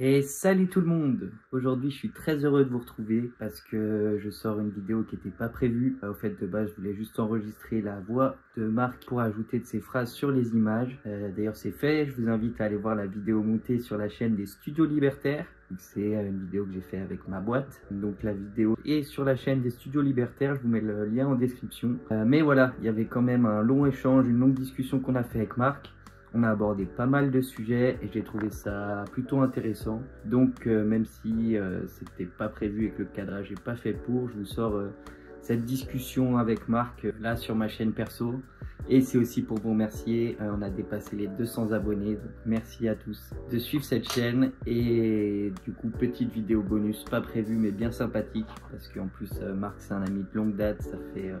Et salut tout le monde! Aujourd'hui je suis très heureux de vous retrouver parce que je sors une vidéo qui n'était pas prévue. Au fait de base je voulais juste enregistrer la voix de Marc pour ajouter de ses phrases sur les images. D'ailleurs c'est fait, je vous invite à aller voir la vidéo montée sur la chaîne des Studios Liber-Terre. C'est une vidéo que j'ai fait avec ma boîte. Donc la vidéo est sur la chaîne des Studios Liber-Terre, je vous mets le lien en description. Mais voilà, il y avait quand même un long échange, une longue discussion qu'on a fait avec Marc. On a abordé pas mal de sujets et j'ai trouvé ça plutôt intéressant. Donc même si c'était pas prévu et que le cadrage n'est pas fait pour, je vous sors cette discussion avec Marc là sur ma chaîne perso. Et c'est aussi pour vous remercier, on a dépassé les 200 abonnés. Donc merci à tous de suivre cette chaîne. Et du coup petite vidéo bonus, pas prévue mais bien sympathique. Parce qu'en plus Marc c'est un ami de longue date, ça fait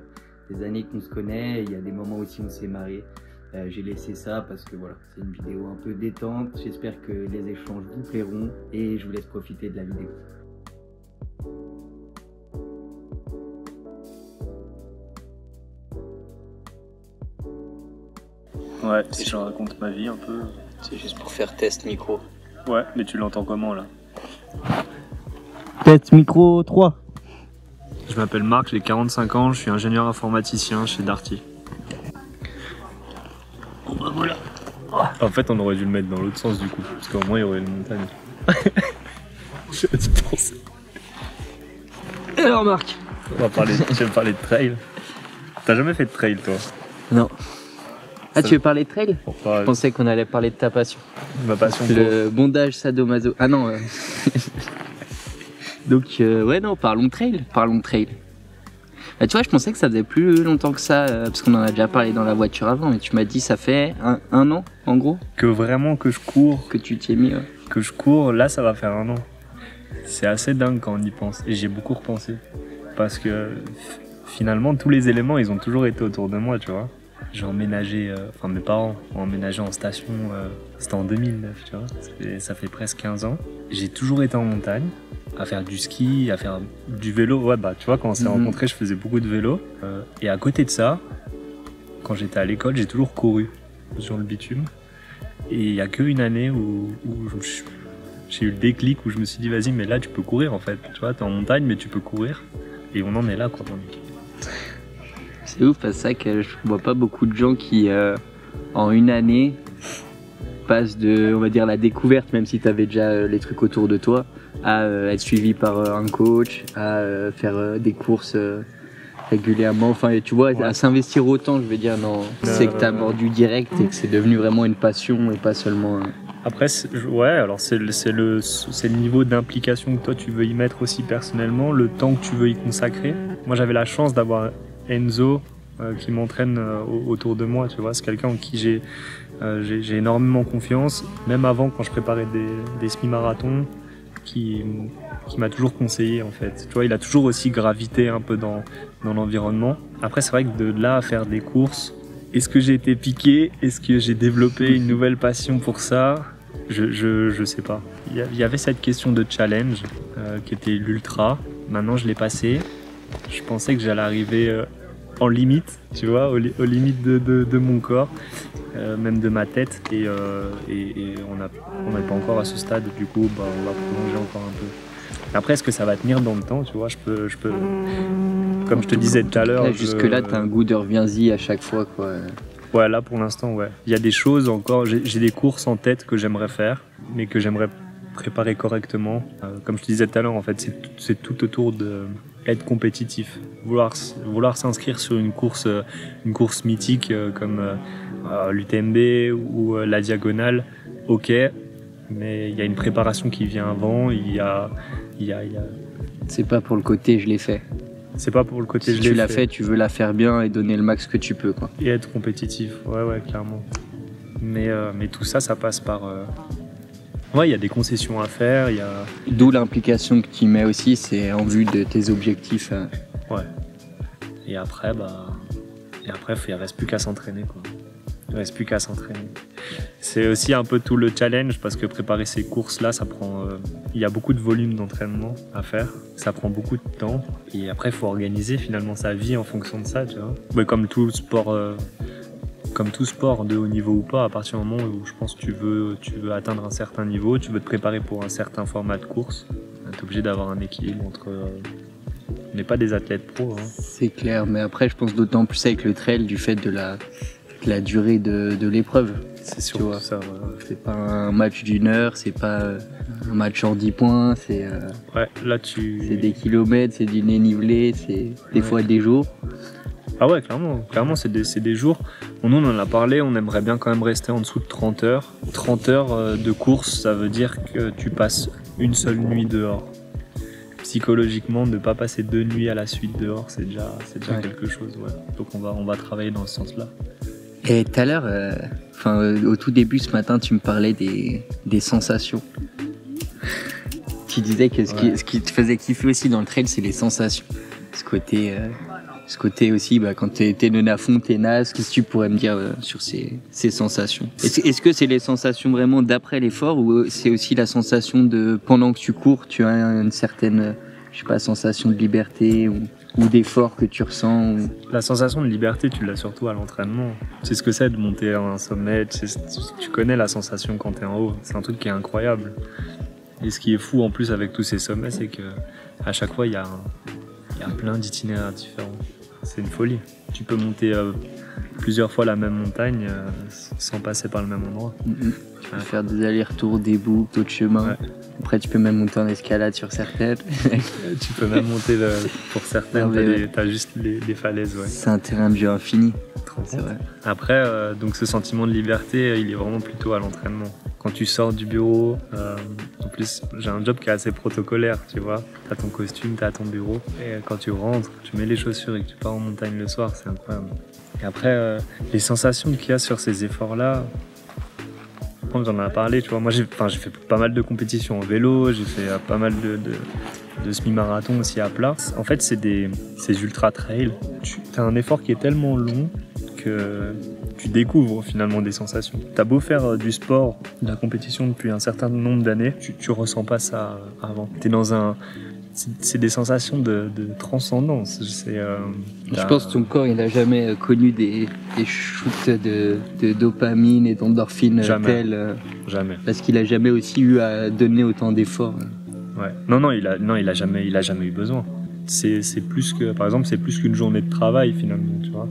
des années qu'on se connaît. Il y a des moments aussi où on s'est marré. J'ai laissé ça parce que voilà, c'est une vidéo un peu détente. J'espère que les échanges vous plairont et je vous laisse profiter de la vidéo. Ouais, si je raconte ma vie un peu. C'est juste pour faire test micro. Ouais, mais tu l'entends comment là? Test micro 3. Je m'appelle Marc, j'ai 45 ans, je suis ingénieur informaticien chez Darty. Voilà. En fait, on aurait dû le mettre dans l'autre sens du coup, parce qu'au moins il y aurait une montagne. J'ai dû penser. Alors, Marc, je vais parler de trail. T'as jamais fait de trail, toi? Non. Ah, tu veux parler de trail? Je pensais qu'on allait parler de ta passion. Ma passion. Le bondage sadomaso. Ah non. Donc, ouais, non, parlons de trail. Parlons de trail. Bah, tu vois, je pensais que ça faisait plus longtemps que ça, parce qu'on en a déjà parlé dans la voiture avant, mais tu m'as dit ça fait un an, en gros. Que vraiment que je cours. Que tu t'y es mis, ouais. Que je cours, là ça va faire un an. C'est assez dingue quand on y pense, et j'ai beaucoup repensé. Parce que finalement, tous les éléments, ils ont toujours été autour de moi, tu vois. J'ai emménagé, enfin mes parents ont emménagé en station, c'était en 2009, tu vois, ça fait presque 15 ans. J'ai toujours été en montagne, à faire du ski, à faire du vélo. Ouais, bah tu vois, quand on s'est rencontrés, je faisais beaucoup de vélo. Et à côté de ça, quand j'étais à l'école, j'ai toujours couru sur le bitume. Et il n'y a qu'une année où j'ai eu le déclic, où je me suis dit, vas-y, mais là tu peux courir en fait. Tu vois, t'es en montagne, mais tu peux courir. Et on en est là, quoi. C'est ouf, parce que je vois pas beaucoup de gens qui, en une année, passent de, on va dire, la découverte, même si tu avais déjà les trucs autour de toi, à être suivi par un coach, à faire des courses régulièrement, enfin tu vois, ouais. À s'investir autant, je veux dire, non, c'est que t'as mordu direct et que c'est devenu vraiment une passion et pas seulement... Après, ouais, alors c'est le niveau d'implication que toi tu veux y mettre aussi personnellement, le temps que tu veux y consacrer. Moi j'avais la chance d'avoir Enzo qui m'entraîne autour de moi, tu vois, c'est quelqu'un en qui j'ai énormément confiance, même avant quand je préparais des semi-marathons, qui m'a toujours conseillé en fait. Tu vois, il a toujours aussi gravité un peu dans l'environnement. Après c'est vrai que de là à faire des courses, est-ce que j'ai été piqué? Est-ce que j'ai développé une nouvelle passion pour ça? Je sais pas. Il y avait cette question de challenge qui était l'ultra, maintenant je l'ai passé. Je pensais que j'allais arriver en limite, tu vois, aux limites de mon corps, même de ma tête, et on n'est pas encore à ce stade, du coup, bah, on va prolonger encore un peu. Après, est-ce que ça va tenir dans le temps, tu vois, je peux, comme je te disais tout à l'heure... Jusque-là, t'as un goût de reviens-y à chaque fois, quoi. Ouais, là, pour l'instant, ouais. Il y a des choses encore, j'ai des courses en tête que j'aimerais faire, mais que j'aimerais préparer correctement. Comme je te disais tout à l'heure, en fait, c'est tout autour de... être compétitif, vouloir s'inscrire sur une course mythique comme l'UTMB ou la Diagonale, ok, mais il y a une préparation qui vient avant, il y a... C'est pas pour le côté je l'ai fait. C'est pas pour le côté je l'ai fait. Si tu l'as fait, tu veux la faire bien et donner le max que tu peux, quoi. Et être compétitif, ouais, clairement. Mais tout ça, ça passe par... Ouais, il y a des concessions à faire, il y a... D'où l'implication que tu mets aussi, c'est en vue de tes objectifs. Ouais. Et après, il reste plus qu'à s'entraîner, quoi. Il reste plus qu'à s'entraîner. C'est aussi un peu tout le challenge, parce que préparer ces courses-là, ça prend... Il y a beaucoup de volume d'entraînement à faire, ça prend beaucoup de temps. Et après, il faut organiser finalement sa vie en fonction de ça, tu vois. Mais comme tout sport... comme tout sport, de haut niveau ou pas, à partir du moment où je pense que tu veux atteindre un certain niveau, tu veux te préparer pour un certain format de course, tu es obligé d'avoir un équilibre entre... On n'est pas des athlètes pros. Hein. C'est clair, mais après je pense d'autant plus avec le trail du fait de la durée de l'épreuve. C'est sûr, tu vois. Ça, ouais. C'est pas un match d'1 heure, c'est pas un match en 10 points, c'est ouais, là, c'est des kilomètres, c'est du dénivelé, c'est des fois des jours. Ah ouais, clairement c'est des jours. Nous, on en a parlé, on aimerait bien quand même rester en dessous de 30 heures. 30 heures de course, ça veut dire que tu passes une seule nuit dehors. Psychologiquement, de ne pas passer 2 nuits à la suite dehors, c'est déjà quelque chose. Ouais. Donc on va travailler dans ce sens-là. Et tout à l'heure, au tout début ce matin, tu me parlais des sensations. Tu disais que ce qui te faisait kiffer aussi dans le trail, c'est les sensations. Ce côté aussi, bah, quand t'es nœud à fond, t'es naze, qu'est-ce que tu pourrais me dire sur ces sensations? Est-ce que c'est les sensations vraiment d'après l'effort ou c'est aussi la sensation de pendant que tu cours, tu as une certaine, je sais pas, sensation de liberté ou d'effort que tu ressens ou... La sensation de liberté, tu l'as surtout à l'entraînement. Tu sais ce que c'est de monter à un sommet, tu connais la sensation quand t'es en haut, c'est un truc qui est incroyable. Et ce qui est fou en plus avec tous ces sommets, c'est que à chaque fois, il y a plein d'itinéraires différents. C'est une folie. Tu peux monter plusieurs fois la même montagne sans passer par le même endroit. Mm-hmm. Tu peux faire des allers-retours, des boucles, d'autres chemins. Ouais. Après, tu peux même monter en escalade sur certaines. Tu peux même monter pour certaines. T'as juste les falaises. Ouais. C'est un terrain de jeu infini. C'est vrai. Après, donc ce sentiment de liberté, il est vraiment plutôt à l'entraînement. Quand tu sors du bureau, en plus j'ai un job qui est assez protocolaire, tu vois. T'as ton costume, t'as ton bureau. Et quand tu rentres, tu mets les chaussures et que tu pars en montagne le soir, c'est incroyable. Et après, les sensations qu'il y a sur ces efforts-là, on en a parlé, tu vois. Moi j'ai fait pas mal de compétitions en vélo, j'ai fait pas mal de semi-marathon aussi à plat. En fait, c'est ces ultra-trails. T'as un effort qui est tellement long que tu découvres finalement des sensations. T'as beau faire du sport, de la compétition depuis un certain nombre d'années, tu ressens pas ça avant. T'es dans un... C'est des sensations de transcendance. Je pense que ton corps, il n'a jamais connu des shoots de dopamine et d'endorphine telles. Jamais. Parce qu'il n'a jamais aussi eu à donner autant d'efforts. Ouais. Non, il a jamais eu besoin. C'est plus que, par exemple, c'est plus qu'une journée de travail finalement, tu vois.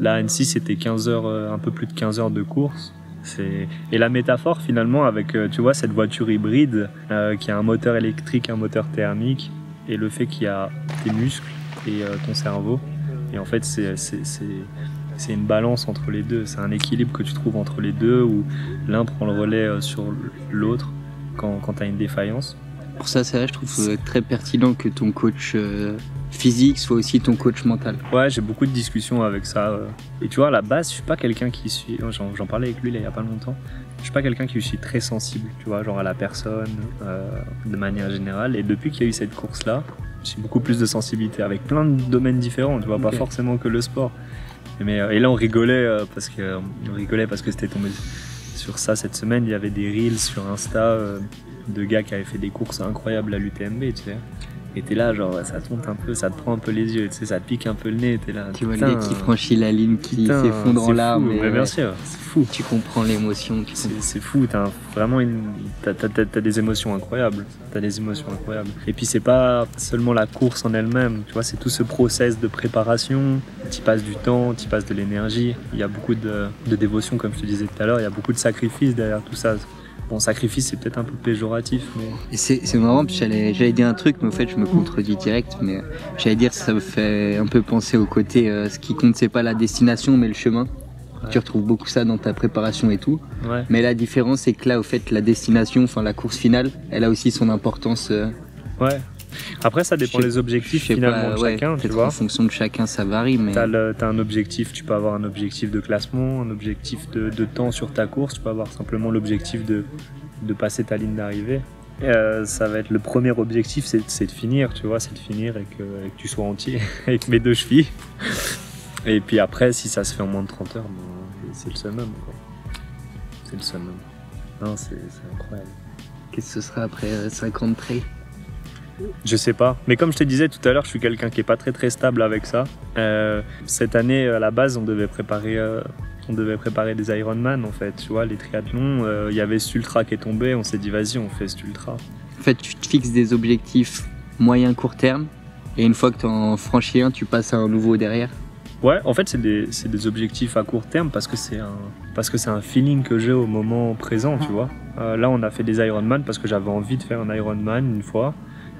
Là, Annecy, c'était 15 heures, un peu plus de 15 heures de course. Et la métaphore, finalement, avec tu vois, cette voiture hybride qui a un moteur électrique, un moteur thermique, et le fait qu'il y a tes muscles et ton cerveau. Et en fait, c'est une balance entre les deux. C'est un équilibre que tu trouves entre les deux, où l'un prend le relais sur l'autre quand tu as une défaillance. Pour ça, c'est vrai, je trouve très pertinent que ton coach... physique, soit aussi ton coach mental. Ouais, j'ai beaucoup de discussions avec ça. Et tu vois, à la base, je suis pas quelqu'un qui suis... J'en parlais avec lui là, il y a pas longtemps. Je suis pas quelqu'un qui suis très sensible, tu vois, genre à la personne, de manière générale. Et depuis qu'il y a eu cette course-là, j'ai beaucoup plus de sensibilité avec plein de domaines différents, tu vois, pas forcément que le sport. Et là, on rigolait parce que c'était tombé sur ça cette semaine. Il y avait des reels sur Insta de gars qui avaient fait des courses incroyables à l'UTMB, tu sais. Et t'es là, genre, ça te monte un peu, ça te prend un peu les yeux, tu sais, ça te pique un peu le nez, t'es là. Tu vois le gars qui franchit la ligne, qui s'effondre en larmes. Mais bien sûr, c'est fou. Tu comprends l'émotion. C'est fou, t'as vraiment t'as des émotions incroyables. Et puis c'est pas seulement la course en elle-même, tu vois, c'est tout ce process de préparation. T'y passes du temps, t'y passes de l'énergie. Il y a beaucoup de dévotion, comme je te disais tout à l'heure, il y a beaucoup de sacrifices derrière tout ça. Bon, sacrifice, c'est peut-être un peu péjoratif, mais... Et c'est marrant, parce que j'allais dire un truc, mais en fait, je me contredis direct, mais j'allais dire ça me fait un peu penser au côté ce qui compte, c'est pas la destination, mais le chemin. Ouais. Tu retrouves beaucoup ça dans ta préparation et tout. Ouais. Mais la différence, c'est que là, au fait, la destination, enfin, la course finale, elle a aussi son importance. Ouais. Après, ça dépend des objectifs finalement de chacun, tu vois. En fonction de chacun, ça varie, mais... T'as un objectif, tu peux avoir un objectif de classement, un objectif de temps sur ta course, tu peux avoir simplement l'objectif de passer ta ligne d'arrivée. Ça va être le premier objectif, c'est de finir, tu vois, c'est de finir et que tu sois entier, avec mes 2 chevilles. Et puis après, si ça se fait en moins de 30 heures, ben, c'est le summum, quoi. C'est le summum. Non, c'est incroyable. Qu'est-ce que ce sera après 50 traits? Je sais pas, mais comme je te disais tout à l'heure, je suis quelqu'un qui est pas très stable avec ça. Cette année, à la base, on devait préparer on devait préparer des Ironman en fait, tu vois, les triathlons, il y avait cet ultra qui est tombé, on s'est dit vas-y on fait cet ultra. En fait tu te fixes des objectifs moyen court terme et une fois que tu en franchis un, tu passes à un nouveau derrière. Ouais, en fait c'est des objectifs à court terme parce que c'est un feeling que j'ai au moment présent, tu vois. Là on a fait des Ironman parce que j'avais envie de faire un Ironman une fois.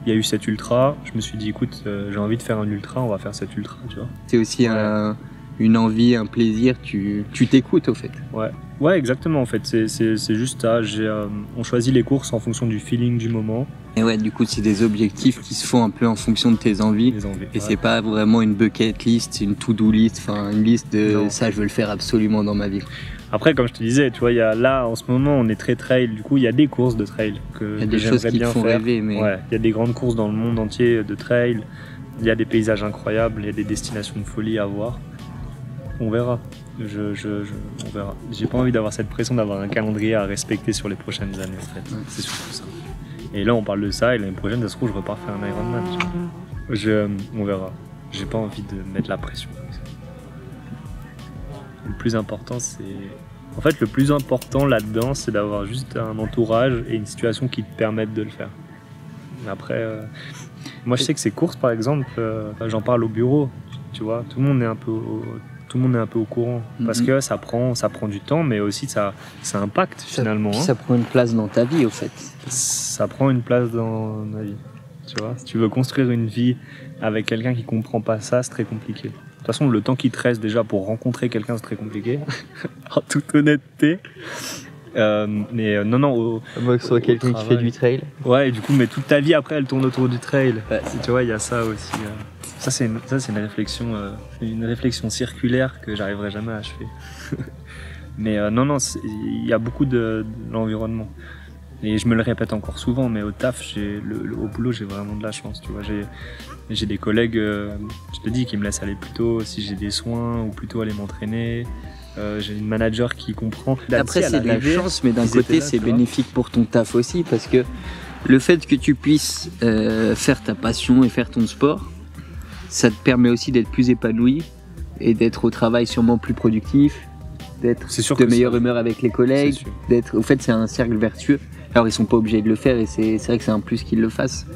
Il y a eu cet ultra, je me suis dit écoute j'ai envie de faire un ultra, on va faire cet ultra, tu vois. C'est aussi une envie, un plaisir, tu t'écoutes au fait. Ouais exactement en fait, c'est juste ça, on choisit les courses en fonction du feeling du moment. Et ouais du coup c'est des objectifs qui se font un peu en fonction de tes envies et ouais. C'est pas vraiment une bucket list, une to-do list, enfin une liste de non. Ça je veux le faire absolument dans ma vie. Après, comme je te disais, tu vois, là, en ce moment, on est très trail. Du coup, il y a des courses de trail que j'aimerais bien font faire. Rêver, mais... Ouais, il y a des grandes courses dans le monde entier de trail. Il y a des paysages incroyables, il y a des destinations de folie à voir. On verra. On verra. J'ai pas envie d'avoir cette pression d'avoir un calendrier à respecter sur les prochaines années, en fait. C'est surtout ça. Et là, on parle de ça. Et l'année prochaine, ça se trouve, je repars faire un Ironman. On verra. J'ai pas envie de mettre la pression. Le plus important, là-dedans, c'est d'avoir juste un entourage et une situation qui te permettent de le faire. Après, moi, je sais que ces courses, par exemple, j'en parle au bureau, tu vois. Tout le monde est un peu au courant parce que ça prend du temps, mais aussi ça impacte finalement. Ça prend une place dans ta vie, au fait. Ça prend une place dans ma vie, tu vois. Si tu veux construire une vie avec quelqu'un qui comprend pas ça, c'est très compliqué. De toute façon, le temps qui te reste déjà pour rencontrer quelqu'un, c'est très compliqué, en toute honnêteté. À moins que ce soit quelqu'un qui fait du trail. Ouais, et du coup, mais toute ta vie après, elle tourne autour du trail. Ouais. Tu vois, il y a ça aussi. Ça, c'est une réflexion, circulaire que j'arriverai jamais à achever. Mais il y a beaucoup de l'environnement. Et je me le répète encore souvent, mais au taf, au boulot, j'ai vraiment de la chance, tu vois. J'ai des collègues, je te dis, qui me laissent aller plus tôt si j'ai des soins ou plutôt aller m'entraîner. J'ai une manager qui comprend. Après, c'est de la chance, mais d'un côté, c'est bénéfique pour ton taf aussi, parce que le fait que tu puisses faire ta passion et faire ton sport, ça te permet aussi d'être plus épanoui et d'être au travail sûrement plus productif, d'être de meilleure humeur avec les collègues, d'être. Au fait, c'est un cercle vertueux. Alors ils sont pas obligés de le faire et c'est vrai que c'est un plus qu'ils le fassent.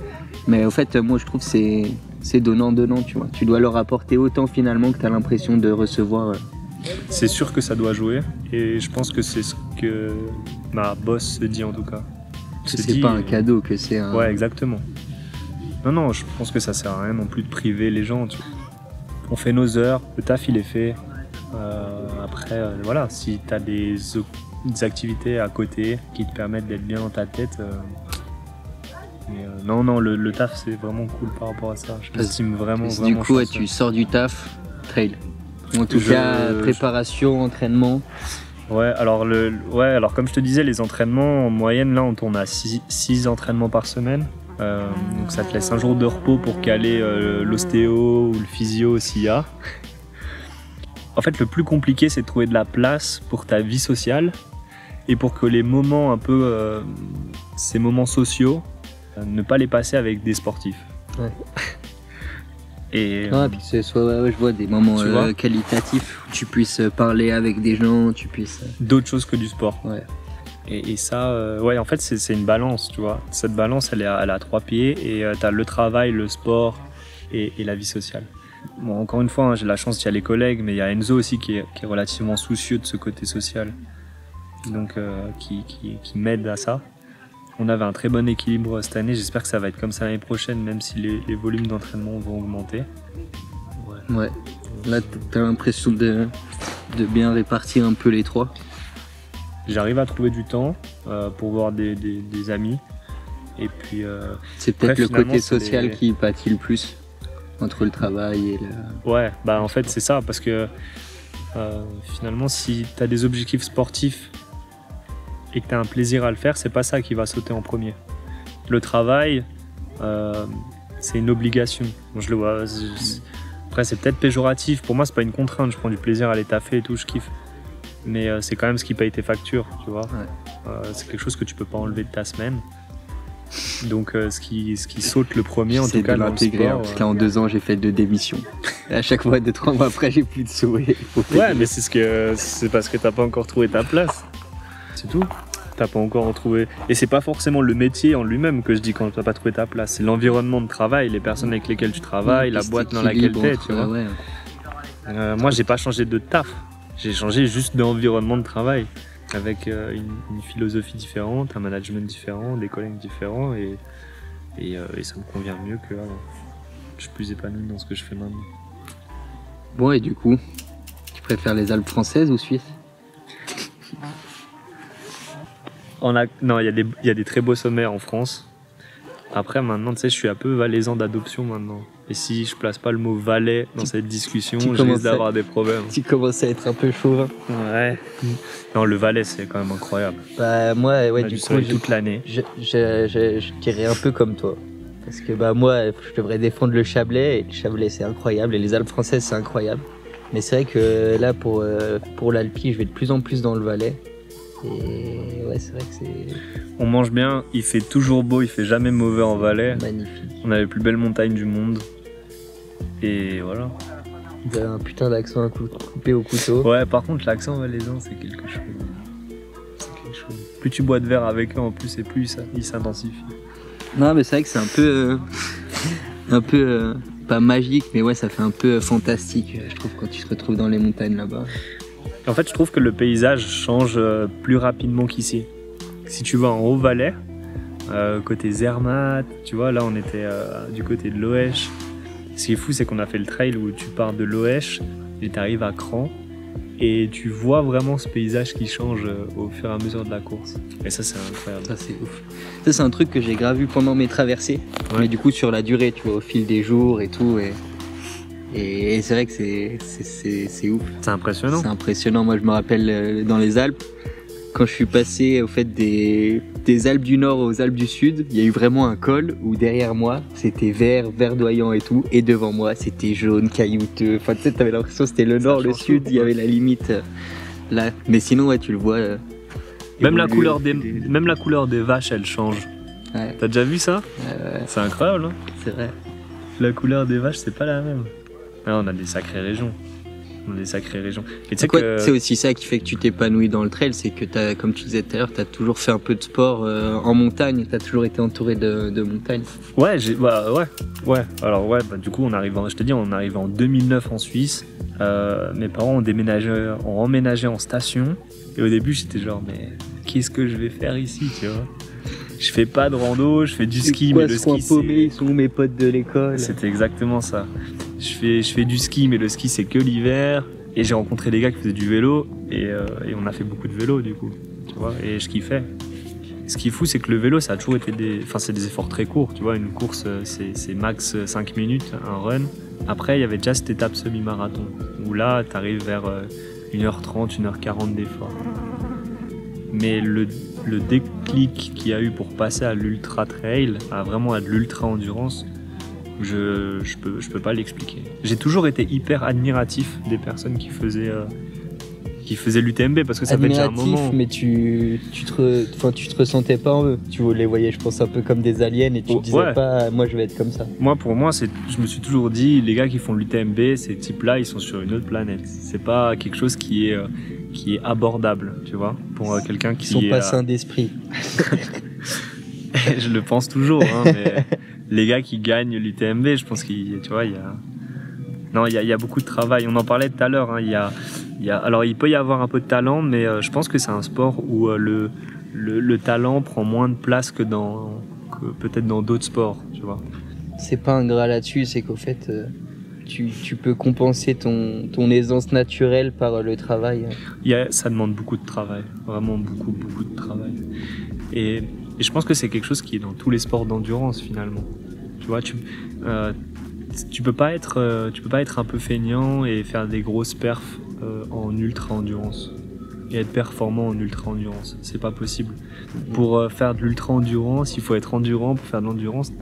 Mais en fait, moi je trouve que c'est donnant-donnant, tu vois. Tu dois leur apporter autant finalement que tu as l'impression de recevoir. C'est sûr que ça doit jouer et je pense que c'est ce que ma boss se dit en tout cas. C'est pas un cadeau, que c'est un... Ouais, exactement. Non, je pense que ça sert à rien non plus de priver les gens. Tu vois. On fait nos heures, le taf il est fait. Après, si tu as des activités à côté qui te permettent d'être bien dans ta tête. Le taf c'est vraiment cool par rapport à ça. Je l'estime vraiment. Du coup, tu sors du taf, trail. En tout cas, préparation, entraînement. Ouais, alors comme je te disais, les entraînements en moyenne, là on tourne à 6 entraînements par semaine. Donc ça te laisse un jour de repos pour caler l'ostéo ou le physio s'il y a. En fait, le plus compliqué, c'est de trouver de la place pour ta vie sociale et pour que les moments un peu, ces moments sociaux, ne pas les passer avec des sportifs. Ouais. Puis que ce soit, je vois, des moments qualitatifs où tu puisses parler avec des gens, tu puisses... D'autres choses que du sport. Ouais. Et ça, en fait, c'est une balance, tu vois. Cette balance, elle est à 3 pieds et tu as le travail, le sport et la vie sociale. Bon, encore une fois, j'ai la chance, il y a les collègues, mais il y a Enzo aussi qui est relativement soucieux de ce côté social, donc qui m'aide à ça. On avait un très bon équilibre cette année, j'espère que ça va être comme ça l'année prochaine, même si les volumes d'entraînement vont augmenter. Ouais. Là, t'as l'impression de bien répartir un peu les trois. J'arrive à trouver du temps pour voir des amis. Et puis, c'est peut-être le côté social qui pâtit le plus. Entre le travail et le... Ouais, bah en fait c'est ça, parce que finalement si t'as des objectifs sportifs et que t'as un plaisir à le faire, c'est pas ça qui va sauter en premier. Le travail, c'est une obligation. Bon, je le vois. Après c'est peut-être péjoratif, pour moi c'est pas une contrainte, je prends du plaisir à les taffer et tout, je kiffe. Mais c'est quand même ce qui paye tes factures, tu vois. Ouais. C'est quelque chose que tu peux pas enlever de ta semaine. Donc ce qui saute le premier en tout cas dans le sport, parce que là en 2 ans j'ai fait 2 démissions. Et à chaque fois, 2-3 mois après, j'ai plus de sous. Ouais, mais c'est parce que t'as pas encore trouvé ta place. C'est tout. T'as pas encore retrouvé. Et c'est pas forcément le métier en lui-même que je dis quand t'as pas trouvé ta place. C'est l'environnement de travail, les personnes avec lesquelles tu travailles, la boîte dans laquelle t'es, tu vois. Ouais. Moi, j'ai pas changé de taf. J'ai changé juste d'environnement de travail. Avec une philosophie différente, un management différent, des collègues différents. Et ça me convient mieux que je suis plus épanoui dans ce que je fais maintenant. Bon, et du coup, tu préfères les Alpes françaises ou suisses? Non, il y a des très beaux sommets en France. Après, maintenant, tu sais, je suis un peu valaisan d'adoption maintenant. Et si je place pas le mot Valais dans cette discussion, je risque d'avoir des problèmes. Tu commences à être un peu chauvin. Ouais. Non, le Valais, c'est quand même incroyable. Bah, moi, ouais, du coup, toute l'année. Je dirais un peu comme toi. Parce que, bah, moi, je devrais défendre le Chablais. Et le Chablais, c'est incroyable. Et les Alpes françaises, c'est incroyable. Mais c'est vrai que là, pour l'Alpi, je vais de plus en plus dans le Valais. Et ouais, c'est vrai que c'est... On mange bien, il fait toujours beau, il fait jamais mauvais en Valais. Magnifique. On a les plus belles montagnes du monde. Et voilà. Il a un putain d'accent coupé au couteau. Ouais, par contre, l'accent valaisan, c'est quelque chose. C'est quelque chose. Plus tu bois de verre avec eux en plus, et plus il s'intensifie. Non, mais c'est vrai que c'est un peu... un peu... pas magique, mais ouais, ça fait un peu fantastique, je trouve, quand tu te retrouves dans les montagnes là-bas. En fait, je trouve que le paysage change plus rapidement qu'ici. Si tu vas en Haut-Valais, côté Zermatt, tu vois, là on était du côté de l'Oech. Ce qui est fou, c'est qu'on a fait le trail où tu pars de l'Oech et tu arrives à Cran et tu vois vraiment ce paysage qui change au fur et à mesure de la course. Et ça, c'est incroyable. Ça, c'est ouf. Ça, c'est un truc que j'ai grave vu pendant mes traversées, ouais. Mais du coup, sur la durée, tu vois, au fil des jours et tout. Et c'est vrai que c'est ouf. C'est impressionnant. C'est impressionnant. Moi, je me rappelle dans les Alpes, quand je suis passé au fait des Alpes du Nord aux Alpes du Sud, il y a eu vraiment un col où derrière moi, c'était vert, verdoyant et tout. Et devant moi, c'était jaune, caillouteux. Enfin, tu sais, t'avais l'impression que c'était le Nord, le Sud, il y avait la limite là. Mais sinon, ouais, tu le vois. Même la couleur des vaches, elle change. Ouais. T'as déjà vu ça? Ouais. C'est incroyable, hein. C'est vrai. La couleur des vaches, c'est pas la même. Ah, on a des sacrées régions. Et tu sais que... C'est aussi ça qui fait que tu t'épanouis dans le trail, c'est que t'as, comme tu disais tout à l'heure, tu as toujours fait un peu de sport en montagne, tu as toujours été entouré de montagnes. Ouais, du coup, je te dis, on arrive en 2009 en Suisse. Mes parents ont emménagé en station. Et au début, j'étais genre, mais qu'est-ce que je vais faire ici, tu vois? Je fais pas de rando, je fais du ski, mais le ski, c'est... Ils sont où mes potes de l'école? C'était exactement ça. Je fais du ski, mais le ski, c'est que l'hiver. Et j'ai rencontré des gars qui faisaient du vélo, et on a fait beaucoup de vélo, du coup. Tu vois, et je kiffais. Ce qui est fou, c'est que le vélo, ça a toujours été c'est des efforts très courts, tu vois. Une course, c'est max 5 minutes, un run. Après, il y avait déjà cette étape semi-marathon, où là, t'arrives vers 1h30, 1h40 d'efforts. Mais le déclic qu'il y a eu pour passer à l'ultra trail, à de l'ultra endurance, je peux pas l'expliquer. J'ai toujours été hyper admiratif des personnes qui faisaient l'UTMB, parce que ça fait déjà un moment. Mais tu te ressentais pas en eux. Tu les voyais, je pense, un peu comme des aliens, et tu te disais pas, moi je vais être comme ça. Moi, pour moi, je me suis toujours dit, les gars qui font l'UTMB, ces types-là, ils sont sur une autre planète. C'est pas quelque chose qui est abordable, tu vois, pour quelqu'un qui... Ils sont pas sains d'esprit. Je le pense toujours, hein, mais les gars qui gagnent l'UTMB, je pense qu'il y a beaucoup de travail. On en parlait tout à l'heure, hein, alors il peut y avoir un peu de talent, mais je pense que c'est un sport où le talent prend moins de place que peut-être dans d'autres sports, tu vois. C'est pas ingrat là-dessus, c'est qu'au fait... Tu peux compenser ton aisance naturelle par le travail. Ça demande beaucoup de travail, vraiment beaucoup, beaucoup de travail. Et je pense que c'est quelque chose qui est dans tous les sports d'endurance, finalement. Tu vois, tu peux pas être un peu feignant et faire des grosses perfs en ultra-endurance. Et être performant en ultra-endurance, c'est pas possible. Pour faire de l'ultra-endurance, il faut être endurant. Pour faire de l'endurance...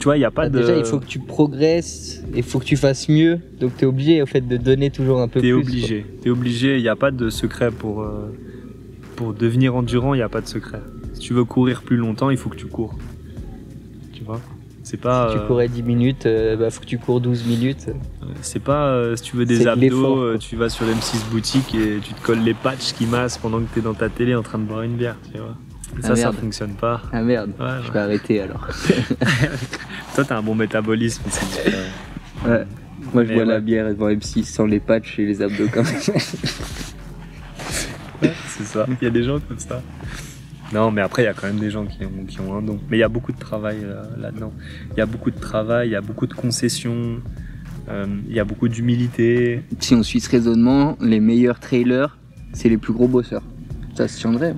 Tu vois, déjà, il faut que tu progresses, il faut que tu fasses mieux, donc tu es obligé, au fait, de donner toujours un peu plus. T'es obligé, il n'y a pas de secret pour devenir endurant, il n'y a pas de secret. Si tu veux courir plus longtemps, il faut que tu cours. Tu vois, C'est pas, si tu courais 10 minutes, bah, faut que tu cours 12 minutes. C'est pas si tu veux des abdos, tu vas sur l'M6 boutique et tu te colles les patchs qui massent pendant que t'es dans ta télé en train de boire une bière, tu vois. Ça, ça fonctionne pas. Ah merde, ouais, je vais arrêter alors. Toi, t'as un bon métabolisme. Ouais. Moi, je bois la bière devant M6 sans les patchs et les abdos quand même. Ouais, c'est ça. Il y a des gens comme ça. Non, mais après, il y a quand même des gens qui ont un don. Mais il y a beaucoup de travail là-dedans. Il y a beaucoup de travail, il y a beaucoup de concessions, il y a beaucoup d'humilité. Si on suit ce raisonnement, les meilleurs trailers, c'est les plus gros bosseurs. Ça se tiendrait.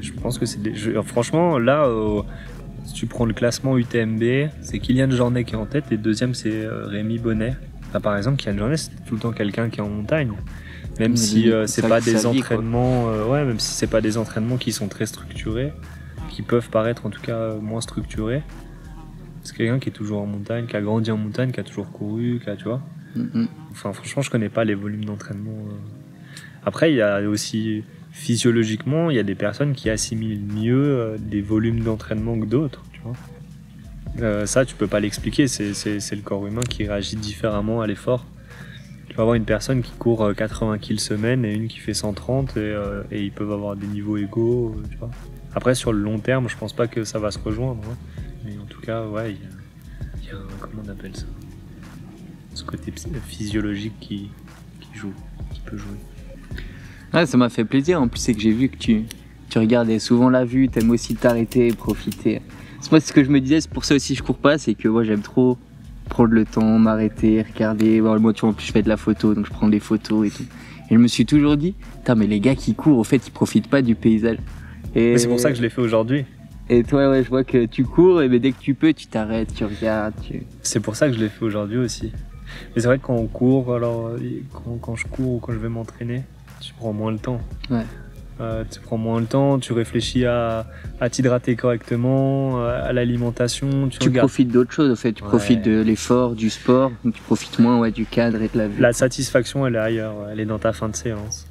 Je pense que c'est des... Franchement, là, si tu prends le classement UTMB, c'est Kylian Jornet qui est en tête et deuxième, c'est Rémi Bonnet. Enfin, par exemple, Kylian Jornet, c'est tout le temps quelqu'un qui est en montagne. Même si c'est pas des entraînements, ouais, même si c'est pas des entraînements qui sont très structurés, qui peuvent paraître en tout cas moins structurés, c'est quelqu'un qui est toujours en montagne, qui a grandi en montagne, qui a toujours couru, qui a, tu vois. Enfin, franchement, je connais pas les volumes d'entraînement. Après, il y a aussi physiologiquement, il y a des personnes qui assimilent mieux des volumes d'entraînement que d'autres, tu vois. Ça, tu peux pas l'expliquer. C'est le corps humain qui réagit différemment à l'effort. Tu vas avoir une personne qui court 80 km semaine et une qui fait 130 et ils peuvent avoir des niveaux égaux, tu vois. Après, sur le long terme, je pense pas que ça va se rejoindre, hein. Mais en tout cas, ouais, il y a un, comment on appelle ça, ce côté physiologique qui joue, qui peut jouer. Ouais, ça m'a fait plaisir. En plus, c'est que j'ai vu que tu regardais souvent la vue, t'aimes aussi t'arrêter et profiter. Moi, c'est ce que je me disais, c'est pour ça aussi que je cours pas, c'est que moi, j'aime trop prendre le temps, m'arrêter, regarder, voir le voiture. En plus, je fais de la photo, donc je prends des photos et tout. Et je me suis toujours dit, putain, mais les gars qui courent, au fait, ils profitent pas du paysage. Et c'est pour ça que je l'ai fait aujourd'hui. Et toi, ouais, je vois que tu cours, et mais dès que tu peux, tu t'arrêtes, tu regardes. C'est pour ça que je l'ai fait aujourd'hui aussi. Mais c'est vrai que quand on court, alors quand je cours ou quand je vais m'entraîner, tu prends moins le temps. Ouais. Tu prends moins le temps, tu réfléchis à t'hydrater correctement, à l'alimentation. Tu profites d'autres choses, en fait. Tu profites de l'effort, du sport, donc tu profites moins du cadre et de la vie. La satisfaction, elle est ailleurs, elle est dans ta fin de séance.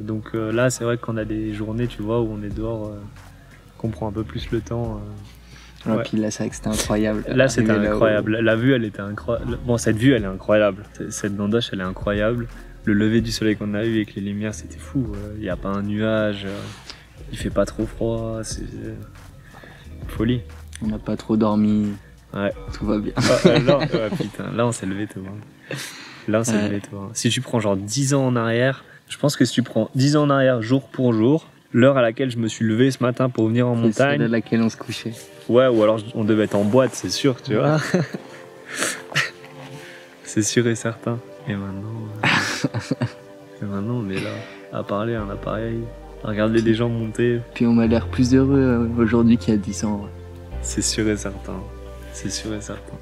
Donc là, c'est vrai qu'on a des journées, tu vois, où on est dehors, qu'on prend un peu plus le temps. Ouais. Puis là, c'est vrai que c'était incroyable. Là, c'était incroyable. La vue, elle était incroyable. Bon, cette vue, elle est incroyable. Cette bandoche, elle est incroyable. Le lever du soleil qu'on a eu avec les lumières, c'était fou. Il n'y a pas un nuage, il fait pas trop froid, c'est folie. On n'a pas trop dormi, ouais. Tout va bien. Là, putain, là on s'est levé tout le monde. Là on s'est levé tout le monde. Si tu prends genre 10 ans en arrière, je pense que si tu prends 10 ans en arrière jour pour jour, l'heure à laquelle je me suis levé ce matin pour venir en montagne. C'est à laquelle on se couchait. Ouais, ou alors on devait être en boîte, c'est sûr, tu vois. C'est sûr et certain. Et maintenant, on est là à parler à un appareil, à regarder les gens monter. Puis on m'a l'air plus heureux aujourd'hui qu'il y a 10 ans. Ouais. C'est sûr et certain. C'est sûr et certain.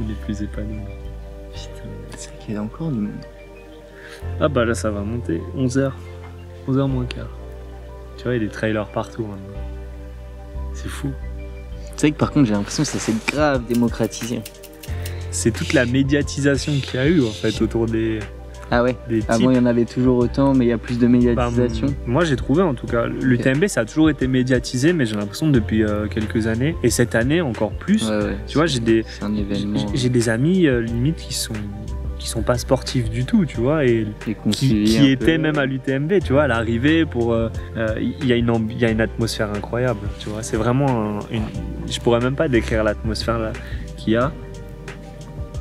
Il est plus épanoui. Putain, c'est qu'il y a encore du monde. Ah bah là ça va monter. 11h. 11h moins quart. Tu vois, il y a des trailers partout maintenant. C'est fou. C'est vrai que par contre j'ai l'impression que ça s'est grave démocratisé. C'est toute la médiatisation qu'il y a eu en fait autour des. Ah ouais. Des types. Avant il y en avait toujours autant, mais il y a plus de médiatisation. Bah, moi j'ai trouvé en tout cas. L'UTMB ça a toujours été médiatisé, mais j'ai l'impression depuis quelques années et cette année encore plus. Ouais, ouais, tu vois, j'ai des amis limite qui sont pas sportifs du tout, tu vois, et qui étaient même à l'UTMB, tu vois, à l'arrivée pour. Il y a une atmosphère incroyable, tu vois. C'est vraiment je pourrais même pas décrire l'atmosphère qu'il y a.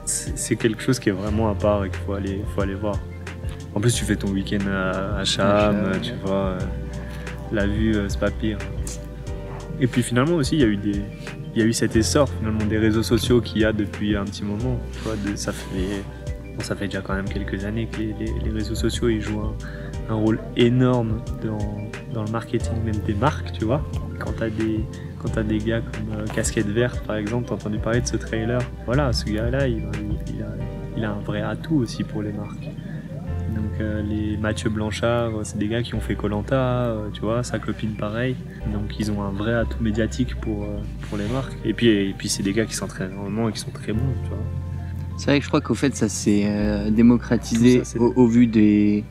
C'est quelque chose qui est vraiment à part et qu'il faut aller voir. En plus, tu fais ton week-end à Cham, tu vois, la vue, c'est pas pire. Et puis finalement aussi, il y a eu cet essor finalement des réseaux sociaux qu'il y a depuis un petit moment. Tu vois, ça fait déjà quand même quelques années que les réseaux sociaux ils jouent un rôle énorme dans le marketing même des marques, tu vois. Quand tu as des gars comme Casquette verte par exemple, t'as entendu parler de ce trailer. Voilà, ce gars-là, il a un vrai atout aussi pour les marques. Donc les Mathieu Blanchard, c'est des gars qui ont fait Colanta, tu vois, sa copine pareil. Donc ils ont un vrai atout médiatique pour les marques. Et puis c'est des gars qui s'entraînent énormément et qui sont très bons, tu vois. C'est vrai que je crois qu'au fait ça s'est démocratisé ça, au vu des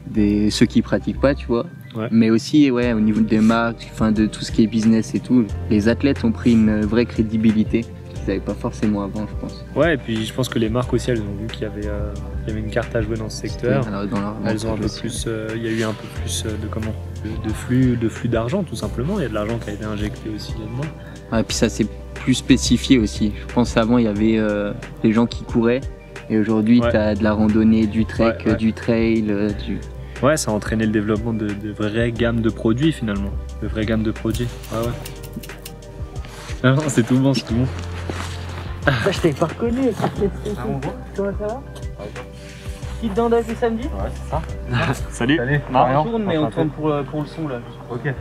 ceux qui pratiquent pas, tu vois. Ouais. Mais aussi ouais, au niveau des marques, enfin de tout ce qui est business et tout, les athlètes ont pris une vraie crédibilité qu'ils n'avaient pas forcément avant, je pense. Ouais, et puis je pense que les marques aussi, elles ont vu qu'il y avait une carte à jouer dans ce secteur. Alors, elles ont un peu plus, il y a eu un peu plus de flux d'argent tout simplement. Il y a de l'argent qui a été injecté aussi là-dedans. Ah, et puis ça s'est plus spécifié aussi. Je pense avant il y avait les gens qui couraient et aujourd'hui ouais. Tu as de la randonnée, du trek, ouais, ouais. Du trail, du... Ouais, ça a entraîné le développement de vraies gammes de produits finalement. De vraies gammes de produits. Ouais, ouais. Ah non, c'est tout bon, c'est tout bon. Ah, je t'avais pas reconnu. Ah, comment ça va? Petite dandage du samedi? Ouais, c'est ça. Salut. Salut. Marion. On tourne, mais on tourne pour le son là. Ok.